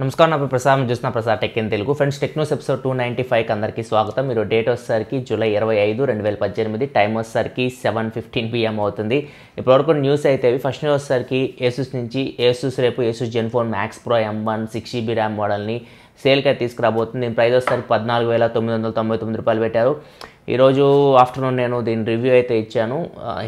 नमस्कार ना प्रसाद चूसा Prasad tech in Telugu friends टेक्नोस episode 295 की अंदर की स्वागतम। डेट वस्सरिकी जुलाई 25 2018 टाइम वस्सरिकी 7:15 PM अवुतुंदी। इप्पटिवरकु न्यूज़ अयिते फस्ट न्यूज़ वस्सरिकी Asus नुंची Asus Repo Asus Gen4 Max Pro M1 6GB RAM model नी सेल के तीसुकुराबोतुंदी। प्राइस वस्सरिकी 14,999 रूपायलु पेट्टारु। ई रोजु आफ्टरनून नेनु दीनि रिव्यू अयिते इच्चानु।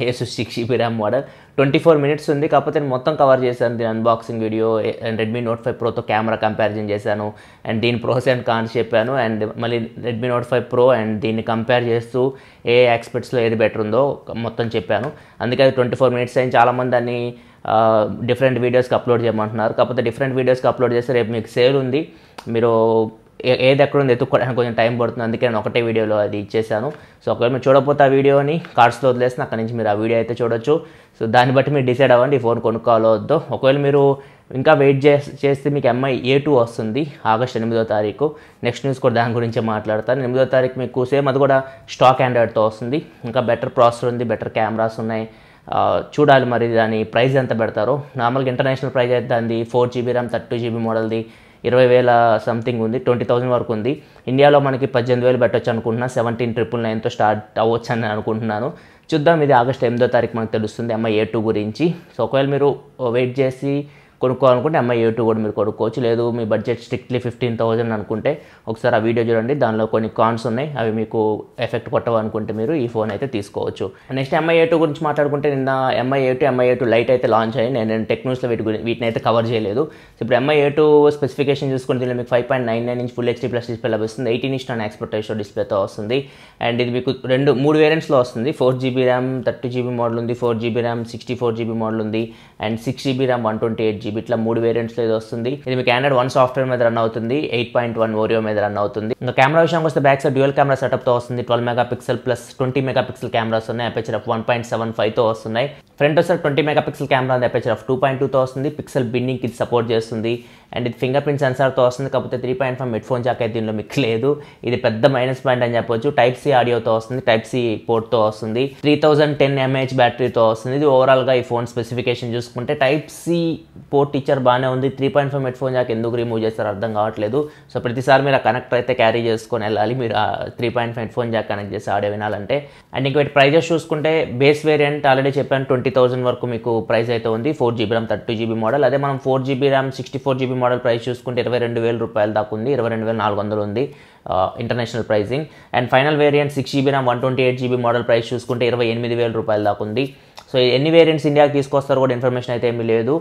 Asus 6GB RAM model 24 minutes ఉంది కాకపోతే మొత్తం కవర్ చేశాను దీని unboxing video and Redmi Note 5 Pro తో కెమెరా కంపారిజన్ చేశాను అండ్ దీని ప్రోస్ అండ్ కాన్స్ చెప్పాను అండ్ మళ్ళీ Redmi Note 5 Pro అండ్ దీన్ని కంపేర్ చేస్తూ ఏ ఎక్స్పెక్ట్స్ లో ఏది బెటర్ ఉందో మొత్తం చెప్పాను। అందుకే 24 మినిట్స్ అయిన చాలా మంది దాన్ని డిఫరెంట్ వీడియోస్ కి అప్లోడ్ చేయమంటున్నారు కాకపోతే డిఫరెంట్ వీడియోస్ కి అప్లోడ్ చేస్తే రేపు మీకు సేల్ ఉంది మీరు ఏది ఎక్కడ ఉందో ఎత్తుక్కోవడానికి కొంచెం టైం పడుతుంది అందుకే నేను ఒకటే వీడియోలో అది ఇచ్చేసాను। సో ఒకవేళ మీరు చూడకపోతే ఆ వీడియోని కార్డ్స్లో వదిలేసిన అక్కడి నుంచి మీరు ఆ వీడియో అయితే చూడొచ్చు। సో దాన్ని బట్టి మీరు డిసైడ్ అవ్వండి ఈ ఫోన్ కొనుక్కోవాలో వద్దో। ఒకవేళ మీరు ఇంకా వెయిట్ చేస్తే మీకు MI A2 వస్తుంది ఆగస్టు 8వ తారీఖు। నెక్స్ట్ న్యూస్ కూడా దాని గురించే మాట్లాడతాను। 8వ తారీఖు మీకు సేమ్ అది కూడా స్టాక్ ఆండ్రాయిడ్తో వస్తుంది। ఇంకా బెటర్ ప్రాసెసర్ ఉంది బెటర్ కెమెరాస్ ఉన్నాయి చూడాలి మరి దాని ప్రైస్ ఎంత పెడతారో। నార్మల్గా ఇంటర్నేషనల్ ప్రైస్ అయితే దాన్ని 4GB RAM 32GB మోడల్ది 20,000 సంథింగ్ ఉంది 20,000 వరకు ఉంది। ఇండియాలో మనకి 18,000 పెట్టొచ్చు అనుకుంటున్నా 17,999తో స్టార్ట్ అవ్వచ్చు అని అనుకుంటున్నాను। చూద్దాం ఇది ఆగస్టు 8వ తారీఖు మనకు తెలుస్తుంది MI A2 గురించి। సో ఒకవేళ మీరు వెయిట్ చేసి కొనుక్కోవాలనుకుంటే MI A2 కూడా మీరు కొనుక్కోవచ్చు। లేదు మీ బడ్జెట్ స్ట్రిక్ట్లీ 15,000 అనుకుంటే ఒకసారి ఆ వీడియో చూడండి దానిలో కొన్ని కాన్స్ ఉన్నాయి అవి మీకు ఎఫెక్ట్ కొట్టవనుకుంటే మీరు ఈ ఫోన్ అయితే తీసుకోవచ్చు। నెక్స్ట్ MI A2 గురించి మాట్లాడుకుంటే నిన్న MI A2 MI A2 Lite అయితే లాంచ్ అయ్యి నేను టెక్నోస్లో వీటిని అయితే కవర్ చేయలేదు। సో ఇప్పుడు MI A2 స్పెసిఫికేషన్ చూసుకుంటే దీనిలో మీకు 5.99 inch full HD plus display లభిస్తుంది 18:9 ఎక్స్పర్ట్ రేషియో డిస్ప్లేతో వస్తుంది అండ్ ఇది మీకు మూడు వేరియంట్స్లో వస్తుంది 4GB ర్యామ్ 30GB మోడల్ ఉంది 4GB ర్యామ్ 64GB మోడల్ ఉంది అండ్ 6GB ర్యామ్ 128GB ఇట్లా మూడు వేరియంట్స్లో ఇది వస్తుంది। ఇది మీకు Android 1 సాఫ్ట్వేర్ మీద రన్ అవుతుంది 8.1 Oreo మీద రన్ అవుతుంది। ఇంకా కెమెరా విషయానికి వస్తే బ్యాక్ సైడ్ డ్యూయల్ కెమెరా సెటప్తో వస్తుంది 12 MP ప్లస్ 20 MP కెమెరాస్ ఉన్నాయి అపర్చర్ ఆఫ్ 1.75తో వస్తున్నాయి। ఫ్రంట్ వస్తే 20 MP కెమెరా ఉంది అపర్చర్ ఆఫ్ 2.2తో వస్తుంది పిక్సెల్ బిన్నింగ్కి ఇది సపోర్ట్ చేస్తుంది అండ్ ఇది ఫింగర్ ప్రింట్ సెన్సార్తో వస్తుంది కాకపోతే 3.5 హెడ్ఫోన్ జాక్ అయితే దీనిలో మీకు లేదు ఇది పెద్ద మైనస్ పాయింట్ అని చెప్పొచ్చు। Type-C ఆడియోతో వస్తుంది Type-C పోర్ట్తో వస్తుంది 3010 mAh బ్యాటరీతో వస్తుంది। ఇది ఓవరాల్గా ఈ ఫోన్ స్పెసిఫికేషన్ చూసుకుంటే Type-C పోర్ట్ ఇచ్చారు బాగానే ఉంది 3.5 హెడ్ఫోన్ జాక్ ఎందుకు రిమూవ్ చేస్తారు అర్థం కావట్లేదు। సో ప్రతిసారి మీరు ఆ కనెక్టర్ అయితే క్యారీ చేసుకొని వెళ్ళాలి మీరు ఆ 3.5 హెడ్ఫోన్ జాక్ కనెక్ట్ చేసి ఆడియో వినాలంటే। అండ్ ఇంకోటి ప్రైజెస్ చూసుకుంటే బేస్ వేరియంట్ ఆల్రెడీ చెప్పాను 20,000 వరకు మీకు ప్రైస్ అయితే ఉంది 4GB RAM 32GB మోడల్। అదే మనం 4GB RAM 64GB model price చూసుకుంటే 22,000 రూపాయలు దాకా ఉంది 22,400 ఉంది international pricing. And final variant 6GB RAM 128GB model price చూసుకుంటే 28,000 రూపాయలు దాకా ఉంది। సో ఎన్ని వేరియంట్స్ ఇండియాకి తీసుకొస్తారో కూడా ఇన్ఫర్మేషన్ అయితే ఏమీ లేదు।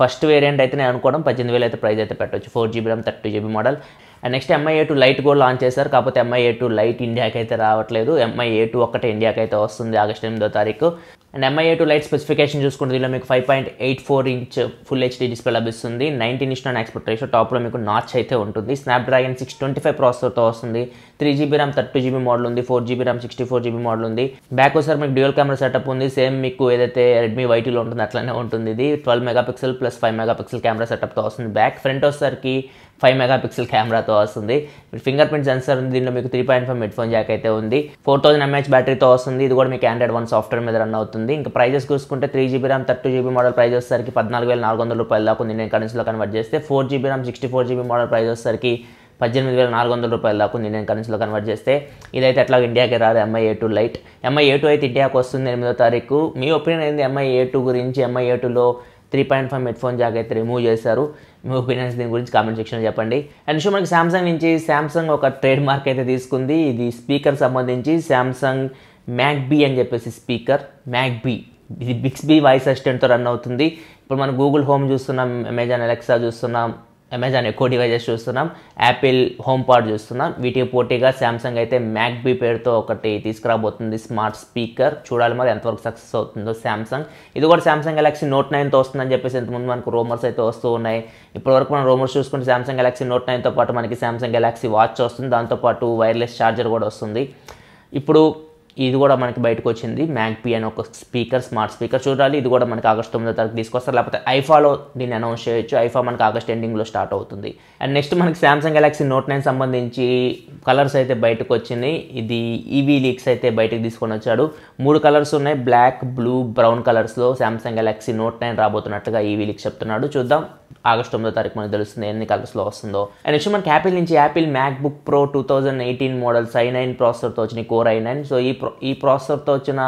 ఫస్ట్ వేరియంట్ అయితే నేను అనుకోవడం 18,000 అయితే ప్రైస్ అయితే పెట్టవచ్చు 4GB RAM 32GB model. And next MI A2 Lite కూడా లాంచ్ చేశారు కాకపోతే MI A2 Lite ఇండియాకి అయితే రావట్లేదు MI A2 ఒక్కటే ఇండియాకి అయితే వస్తుంది ఆగస్టు 8వ తారీఖు। And MI A2 Lite specification చూసుకుంటే దీనిలో మీకు 5.84 ఇంచ్ ఫుల్ HD డిస్ప్లే లభిస్తుంది 19:9 ఎక్స్పర్ట్ రేషియో టాప్లో మీకు నాచ్ అయితే ఉంటుంది స్నాప్డ్రాగన్ 625 ప్రాసెసర్తో వస్తుంది 3GB RAM 32GB మోడల్ ఉంది 4GB RAM 64GB మోడల్ ఉంది। బ్యాక్ ఒకసారి మీకు డ్యూయల్ కెమెరా సెటప్ ఉంది సేమ్ మీకు ఏదైతే Redmi V40లో ఉంటుంది అట్లనే ఉంటుంది ఇది 12 MP ప్లస్ 5 MP కెమెరా సెటప్తో వస్తుంది బ్యాక్। ఫ్రంట్ ఒకసారికి 5 MP కెమెరాతో వస్తుంది ఫింగర్ ప్రింట్ సెన్సర్ ఉంది దీనిలో మీకు 3.5 హెడ్ఫోన్ జాక్ అయితే ఉంది 4000 mAh బ్యాటరీతో వస్తుంది ఇది కూడా మీకు Android 1 సాఫ్ట్వేర్ మీద రన్ అవుతుంది। ఇంకా ప్రైజెస్ చూసుకుంటే 3GB RAM 32GB model price వచ్చేసరికి 14,400 రూపాయలు దాకా ఉంది ఇండియన్ కరెన్సీలో కన్వర్ట్ చేస్తే 4GB RAM 64GB model price వచ్చేసరికి 18,400 రూపాయలు దాకా ఉంది ఇండియన్ కరెన్సీలో కన్వర్ట్ చేస్తే। ఇదైతే అట్లా ఇండియాకి రాదు MI A2 Lite MI A2 అయితే ఇండియాకి వస్తుంది 8వ తారీఖు। మీ ఒపీనియన్ ఏంది MI A2 గురించి MI A2లో 3.5 హెడ్ఫోన్ జాక్ అయితే రిమూవ్ చేశారు మీ ఒపీనియన్స్ దీని గురించి కామెంట్ సెక్షన్లో చెప్పండి। అండ్ షో మనకి Samsung నుంచి Samsung ఒక ట్రేడ్ మార్క్ అయితే తీసుకుంది ఇది స్పీకర్ సంబంధించి Samsung Magbee అని చెప్పేసి స్పీకర్ Magbee ఇది బిక్స్బీ వాయిస్ అసిస్టెంట్తో రన్ అవుతుంది। ఇప్పుడు మనం గూగుల్ హోమ్ చూస్తున్నాం అమెజాన్ అలెక్సా చూస్తున్నాం అమెజాన్ ఎకో డివైజెస్ చూస్తున్నాం యాపిల్ హోమ్ పాడ్ చూస్తున్నాం వీటికి పోటీగా Samsung అయితే Magbee పేరుతో ఒకటి తీసుకురాబోతుంది స్మార్ట్ స్పీకర్ చూడాలి మరి ఎంతవరకు సక్సెస్ అవుతుందో Samsung। ఇది కూడా Samsung Galaxy Note 9తో వస్తుందని చెప్పేసి ఇంతకుముందు మనకు రూమర్స్ అయితే వస్తూ ఉన్నాయి। ఇప్పటివరకు మనం రూమర్స్ చూసుకుంటే Samsung Galaxy Note 9తో పాటు మనకి Samsung Galaxy Watch వస్తుంది దాంతోపాటు వైర్లెస్ ఛార్జర్ కూడా వస్తుంది ఇప్పుడు ఇది కూడా మనకి బయటకు వచ్చింది Magbee అని ఒక స్పీకర్ స్మార్ట్ స్పీకర్ చూడాలి ఇది కూడా మనకి ఆగస్టు 9వ తారీఖు తీసుకొస్తారు లేకపోతే ఐఫాలో దీన్ని అనౌన్స్ చేయొచ్చు ఐఫా మనకి ఆగస్టు ఎండింగ్లో స్టార్ట్ అవుతుంది। అండ్ నెక్స్ట్ మనకి Samsung Galaxy Note 9 సంబంధించి కలర్స్ అయితే బయటకు వచ్చినాయి ఇది ఈవీ లీక్స్ అయితే బయటకు తీసుకొని వచ్చాడు 3 కలర్స్ ఉన్నాయి బ్లాక్ బ్లూ బ్రౌన్ కలర్స్లో Samsung Galaxy Note 9 రాబోతున్నట్లుగా ఈవీ లీక్స్ చెప్తున్నాడు చూద్దాం August 9th మనకు తెలుస్తుంది ఎన్ని కలర్స్ లో వస్తుందో. అండ్ నెక్స్ట్ మనకి యాపిల్ నుంచి Apple MacBook Pro 2018 models i9 processor తో వచ్చిన కోర్ i9. సో ఈ ప్రాసెసర్ తో వచ్చిన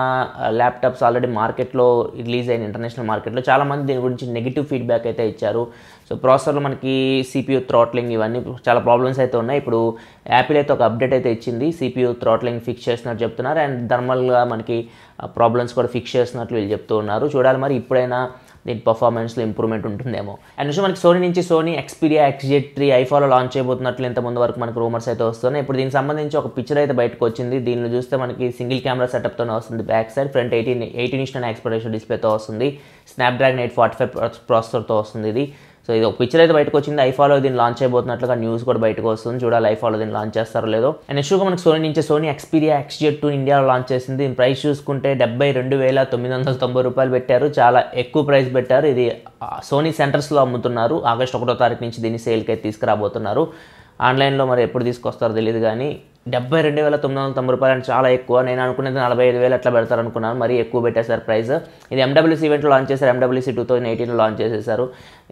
ల్యాప్టాప్స్ ఆల్రెడీ మార్కెట్ లో రిలీజ్ అయిన ఇంటర్నేషనల్ మార్కెట్ లో చాలా మంది దీని గురించి నెగటివ్ ఫీడ్బ్యాక్ అయితే ఇచ్చారు. సో ప్రాసెసర్లో మనకి CPU థ్రాట్లింగ్ ఇవన్నీ చాలా ప్రాబ్లమ్స్ అయితే ఉన్నాయి. ఇప్పుడు యాపిల్ అయితే ఒక అప్డేట్ అయితే ఇచ్చింది, CPU థ్రాట్లింగ్ ఫిక్స్ చేస్తున్నట్టు చెప్తున్నారు అండ్ థర్మల్గా మనకి ప్రాబ్లమ్స్ కూడా ఫిక్స్ చేస్తున్నట్లు వీళ్ళు చెప్తూ ఉన్నారు. చూడాలి మరి ఇప్పుడైనా దీని పర్ఫార్మెన్స్లో ఇంప్రూవ్మెంట్ ఉంటుందేమో. అండ్ సో మనకి సోనీ నుంచి సోనీ ఎక్స్పీరియా XZ3 ఐఫాలో లాంచ్ అయిపోతున్నట్లు ఇంతకుముందు వరకు మనకు రూమర్స్ అయితే వస్తున్నాయి. ఇప్పుడు దీనికి సంబంధించి ఒక పిక్చర్ అయితే బయటకు వచ్చింది. దీనిలో చూస్తే మనకి సింగిల్ కెమెరా సెటప్తోనే వస్తుంది, బ్యాక్ సైడ్ ఫ్రంట్ 18:9 ఎక్స్‌పీరియా డిస్ప్లేతో వస్తుంది, స్నాప్డ్రాగన్ 845 ప్రాసెసర్తో వస్తుంది ఇది. సో ఇది ఒక పిక్చర్ అయితే బయటకు వచ్చింది. ఐఫాలో దీన్ని లాంచ్ అయిపోతున్నట్లుగా న్యూస్ కూడా బయటకు వస్తుంది. చూడాలి ఐఫాలో దీన్ని లాంచ్ చేస్తారో లేదో. అండ్ నెక్స్ట్గా మనకు సోనీ నుంచి సోనీ ఎక్స్పీరియా XZ2 ఇండియాలో లాంచ్ చేసింది. దీని ప్రైస్ చూసుకుంటే ₹72,990 పెట్టారు, చాలా ఎక్కువ ప్రైస్ పెట్టారు. ఇది సోనీ సెంటర్స్లో అమ్ముతున్నారు. ఆగస్టు 1వ తారీఖు నుంచి దీన్ని సేల్కి అయితే తీసుకురాబోతున్నారు. ఆన్లైన్లో మరి ఎప్పుడు తీసుకొస్తారో తెలియదు కానీ ₹72,990 అంటే చాలా ఎక్కువ. నేను అనుకునేది ₹45,000 అట్లా పెడతారు అనుకున్నాను, మరీ ఎక్కువ పెట్టేశారు ప్రైస్. ఇది MWC ఈవెంట్లో లాంచ్ చేశారు, MWC 2018లో లాంచ్ చేసేసారు.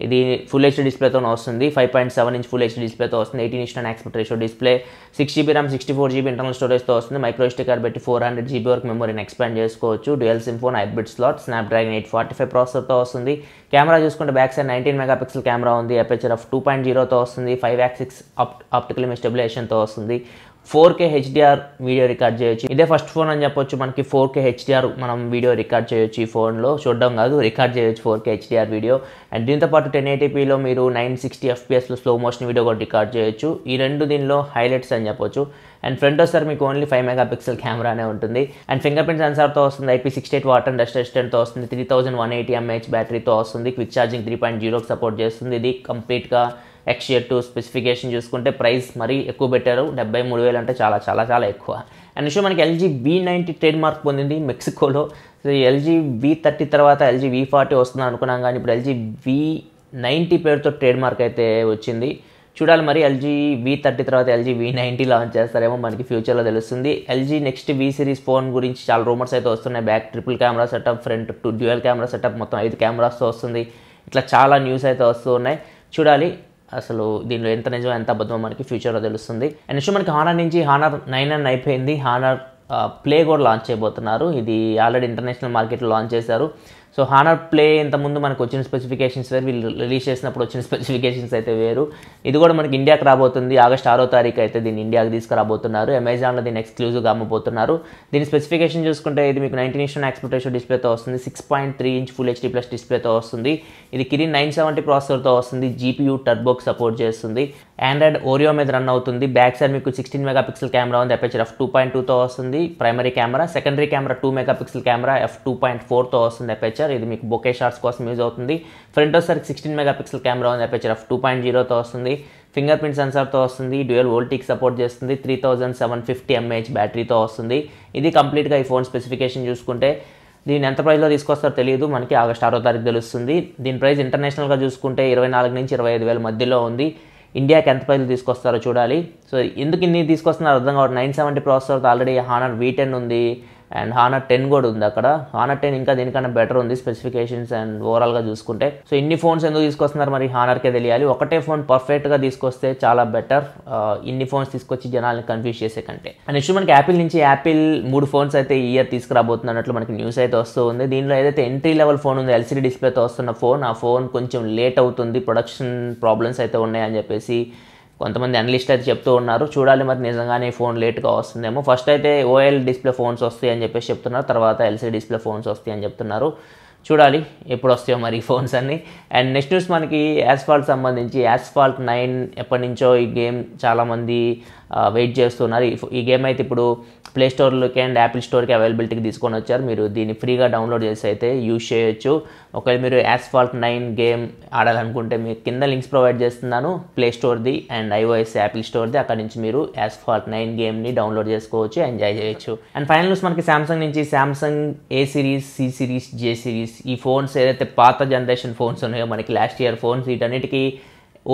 ఇది ఫుల్ HD డిస్ప్లేతో వస్తుంది, 5.7" ఫుల్ HD డిస్ప్లేతో వస్తుంది, 18:9 ఎక్స్‌పీరియా ratio display, 6GB RAM 64GB internal స్టోరేజ్తో వస్తుంది. మైక్రో SD కార్డ్ పెట్టి 400GB వరకు మెమరీని ఎక్స్పాండ్ చేసుకోవచ్చు. Dual SIM phone, hybrid slot, Snapdragon 845 ప్రాసెసర్తో వస్తుంది. కెమెరా చూసుకుంటే బ్యాక్ సైడ్ 19 MP కెమెరా ఉంది, అపర్చర్ ఆఫ్ 2.0తో వస్తుంది, 5 axis ఆప్టికల్ ఇమేజ్ స్టెబిలైజేషన్తో వస్తుంది, 4K HDR వీడియో రికార్డ్ చేయొచ్చు. ఇదే ఫస్ట్ ఫోన్ అని చెప్పొచ్చు మనకి. 4K HDR మనం వీడియో రికార్డ్ చేయొచ్చు ఈ ఫోన్లో, చూడడం కాదు రికార్డ్ చేయొచ్చు 4K HDR వీడియో. అండ్ దీంతో పాటు 1080pలో మీరు 960fpsలో స్లో మోషన్ వీడియో కూడా రికార్డ్ చేయొచ్చు. ఈ రెండు దీనిలో హైలైట్స్ అని చెప్పొచ్చు. అండ్ ఫ్రంట్ వస్తారు మీకు ఓన్లీ 5 MP కెమెరానే ఉంటుంది. అండ్ ఫింగర్ ప్రింట్ సెన్సార్తో వస్తుంది, IP68 వాటర్ అండ్ డస్ట్ రెసిస్టెంట్తో వస్తుంది, 3180mAh బ్యాటరీతో వస్తుంది, క్విక్ ఛార్జింగ్ 3.0కి సపోర్ట్ చేస్తుంది. ఇది కంప్లీట్గా XZ2 స్పెసిఫికేషన్ చూసుకుంటే ప్రైస్ మరీ ఎక్కువ పెట్టారు, ₹73,000 అంటే చాలా చాలా చాలా ఎక్కువ. అండ్ సో మనకి LG V90 ట్రేడ్ మార్క్ పొందింది మెక్సికోలో. సో LG V30 తర్వాత LG V40 వస్తుంది అనుకున్నాం కానీ ఇప్పుడు LG V90 పేరుతో ట్రేడ్ మార్క్ అయితే వచ్చింది. చూడాలి మరి LG V30 తర్వాత LG V90 లాంచ్ చేస్తారేమో, మనకి ఫ్యూచర్లో తెలుస్తుంది. LG next V series phone గురించి చాలా రూమర్స్ అయితే వస్తున్నాయి. Back triple camera setup, front 2 dual camera setup, మొత్తం 5 కెమెరాస్తో వస్తుంది. ఇట్లా చాలా న్యూస్ అయితే వస్తూ ఉన్నాయి. చూడాలి అసలు దీనిలో ఎంత నిజం ఎంత అబద్ధం మనకి ఫ్యూచర్లో తెలుస్తుంది. అండ్ నెక్స్ట్ మనకి హానర్ నుంచి హానర్ 9 అయిపోయింది, హానర్ ప్లే కూడా లాంచ్ చేయబోతున్నారు. ఇది ఆల్రెడీ ఇంటర్నేషనల్ మార్కెట్లో లాంచ్ చేశారు. సో హానర్ ప్లే ఇంతకుముందు మనకు వచ్చిన స్పెసిఫికేషన్స్ వేరు, వీళ్ళు రిలీజ్ చేసినప్పుడు వచ్చిన స్పెసిఫికేషన్స్ అయితే వేరు. ఇది కూడా మనకి ఇండియాకి రాబోతుంది, ఆగస్టు 6వ తారీఖు అయితే దీన్ని ఇండియాకి తీసుకురాబోతున్నారు. అమెజాన్లో దీన్ని ఎక్స్క్లూజివ్గా అమ్మబోతున్నారు. దీని స్పెసిఫికేషన్ చూసుకుంటే ఇది మీకు 19:9 ఎక్స్‌పీరియా రేషియో డిస్ప్లేతో వస్తుంది, 6.3" ఫుల్ HD ప్లస్ డిస్ప్లేతో వస్తుంది, ఇది కిరిన్ 970 ప్రాసెసర్తో వస్తుంది, GPU టర్బోకి సపోర్ట్ చేస్తుంది, ఆండ్రాయిడ్ ఓరియో మీద రన్ అవుతుంది. బ్యాక్ సైడ్ మీకు 16 MP కెమెరా ఉంది, అపర్చర్ ఆఫ్ 2.2తో వస్తుంది, primary camera, secondary camera 2 MP camera, of 2.4తో వస్తుంది అపర్చర్. ఇది మీకు బొకే షాట్స్ కోసం యూజ్ అవుతుంది. ఫ్రంట్ వచ్చేసరికి 16 MP కెమెరా ఉంది, అపర్చర్ ఆఫ్ 2.0తో వస్తుంది, ఫింగర్ ప్రింట్ సెన్సార్తో వస్తుంది, డ్యూయల్ వోల్టీకి సపోర్ట్ చేస్తుంది, 3750mAh బ్యాటరీతో వస్తుంది. ఇది కంప్లీట్గా ఈ ఫోన్ స్పెసిఫికేషన్ చూసుకుంటే దీని ఎంత ప్రైస్లో తీసుకొస్తారో తెలియదు, మనకి ఆగస్టు 6వ తారీఖు తెలుస్తుంది. దీని ప్రైస్ ఇంటర్నేషనల్గా చూసుకుంటే $24,000 నుంచి $25,000 మధ్యలో ఉంది. ఇండియాకి ఎంత ప్రైస్లు తీసుకొస్తారో చూడాలి. సో ఎందుకు ఇన్ని తీసుకొస్తున్నారో అర్థం కావడం. 970 ప్రాసెసర్తో ఆల్రెడీ హానర్ V10 ఉంది అండ్ హానర్ 10 కూడా ఉంది అక్కడ. హానర్ 10 ఇంకా దీనికన్నా బెటర్ ఉంది స్పెసిఫికేషన్స్ అండ్ ఓవరాల్గా చూసుకుంటే. సో ఇన్ని ఫోన్స్ ఎందుకు తీసుకొస్తున్నారు మరి హానర్కే తెలియాలి. ఒకటే ఫోన్ పర్ఫెక్ట్గా తీసుకొస్తే చాలా బెటర్, ఇన్ని ఫోన్స్ తీసుకొచ్చి జనాల్ని కన్ఫ్యూజ్ చేసే కంటే. అండ్ నెక్స్ట్ మనకి యాపిల్ నుంచి యాపిల్ 3 ఫోన్స్ అయితే ఈ ఇయర్ తీసుకురాబోతున్నట్లు మనకి న్యూస్ అయితే వస్తూ ఉంది. దీనిలో ఏదైతే ఎంట్రీ లెవెల్ ఫోన్ ఉంది, LCD డిస్ప్లేతో వస్తున్న ఫోన్, ఆ ఫోన్ కొంచెం లేట్ అవుతుంది, ప్రొడక్షన్ ప్రాబ్లమ్స్ అయితే ఉన్నాయని చెప్పేసి కొంతమంది అనలిస్ట్ అయితే చెప్తూ ఉన్నారు. చూడాలి మరి నిజంగానే ఫోన్ లేట్గా వస్తుందేమో. ఫస్ట్ అయితే OLED డిస్ప్లే ఫోన్స్ వస్తాయి అని చెప్పేసి చెప్తున్నారు, తర్వాత LCD డిస్ప్లే ఫోన్స్ వస్తాయి అని చెప్తున్నారు. చూడాలి ఎప్పుడు వస్తాయో మరి ఈ ఫోన్స్ అన్నీ. అండ్ నెక్స్ట్ న్యూస్ మనకి యాస్ఫాల్ట్ సంబంధించి, యాస్ఫాల్ట్ 9 ఎప్పటి నుంచో ఈ గేమ్ చాలామంది వెయిట్ చేస్తున్నారు. ఈ గేమ్ అయితే ఇప్పుడు ప్లేస్టోర్లోకి అండ్ యాపిల్ స్టోర్కి అవైలబిలిటీకి తీసుకొని వచ్చారు. మీరు దీన్ని ఫ్రీగా డౌన్లోడ్ చేసి అయితే యూజ్ చేయొచ్చు. ఒకవేళ మీరు యాస్ఫాల్ట్ 9 గేమ్ ఆడాలనుకుంటే మీరు కింద లింక్స్ ప్రొవైడ్ చేస్తున్నాను, ప్లేస్టోర్ది అండ్ iOS యాపిల్ స్టోర్ది. అక్కడ నుంచి మీరు యాస్ఫాల్ట్ 9 గేమ్ని డౌన్లోడ్ చేసుకోవచ్చు, ఎంజాయ్ చేయొచ్చు. అండ్ ఫైనల్ న్యూస్ మనకి సామ్సంగ్ నుంచి Samsung A series, C series, J series ఈ ఫోన్స్ ఏదైతే పాత జనరేషన్ ఫోన్స్ ఉన్నాయో మనకి లాస్ట్ ఇయర్ ఫోన్స్, వీటన్నిటికీ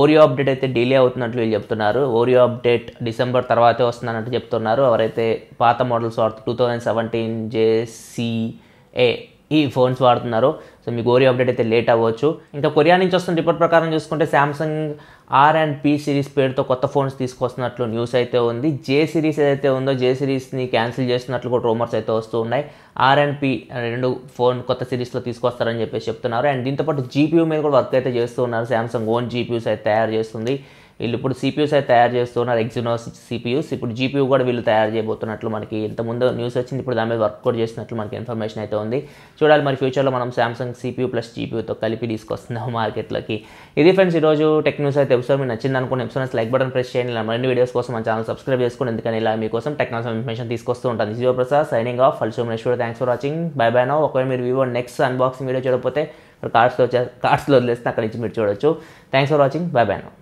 ఓరియో అప్డేట్ అయితే డిలే అవుతున్నట్లు వీళ్ళు చెప్తున్నారు. ఓరియో అప్డేట్ డిసెంబర్ తర్వాతే వస్తుందన్నట్టు చెప్తున్నారు. ఎవరైతే పాత మోడల్స్ 2017 JCA ఈ ఈ ఫోన్స్ వాడుతున్నారు సో మీకు ఓరియో అప్డేట్ అయితే లేట్ అవ్వచ్చు. ఇంకా కొరియా నుంచి వస్తున్న రిపోర్ట్ ప్రకారం చూసుకుంటే శాంసంగ్ R&P సిరీస్ పేరుతో కొత్త ఫోన్స్ తీసుకొస్తున్నట్లు న్యూస్ అయితే ఉంది. జే సిరీస్ ఏదైతే ఉందో జే సిరీస్ని క్యాన్సిల్ చేస్తున్నట్లు కూడా రూమర్స్ అయితే వస్తూ ఉన్నాయి. R&P రెండు ఫోన్ కొత్త సిరీస్లో తీసుకొస్తారని చెప్పేసి చెప్తున్నారు. అండ్ దీంతోపాటు జీపీయూ మీద కూడా వర్క్ అయితే చేస్తూ ఉన్నారు. శాంసంగ్ ఓన్ జీపీయూస్ అయితే తయారు చేస్తుంది. వీళ్ళు ఇప్పుడు సిపియూస్ అయితే తయారు చేస్తున్నారు, ఎగ్జినోస్ సిపియూస్. ఇప్పుడు జీపీయూ కూడా వీళ్ళు తయారు చేయబోతున్నట్లు మనకి ఇంతకుముందు న్యూస్ వచ్చింది. ఇప్పుడు దాని మీద వర్క్ కూడా చేస్తున్నట్లు మనకి ఇన్ఫర్మేషన్ అయితే ఉంది. చూడాలి మరి ఫ్యూచర్లో మనం శాంసంగ్ సిపియూ ప్లస్ జీపీయూతో కలిపి తీసుకొస్తున్నాం మార్కెట్లోకి. ఇది ఫ్రెండ్స్ ఈరోజు టెక్ న్యూస్ అయితే ఎపిసోడ్. మీరు నచ్చింది అనుకున్న ఎపిసోడ్స్ లైక్ బటన్ ప్రెస్ చేయండి. ఇలా మరిన్ని వీడియోస్ కోసం మన ఛానల్ సబ్స్క్రైబ్ చేసుకోండి. ఎందుకని ఇలా మీకోసం టెక్నాలజీ ఇన్ఫర్మేషన్ తీసుకొస్తూ ఉంటాను. Shivprasad signing off also next video. Thanks for watching. Bye bye now. ఒకవేళ మీరు వివో నెక్స్ట్ అన్బాక్సింగ్ వీడియో చూడకపోతే కార్డ్స్లో వదిలేస్తే అక్కడి నుంచి మీరు చూడొచ్చు. Thanks for watching. Bye bye now.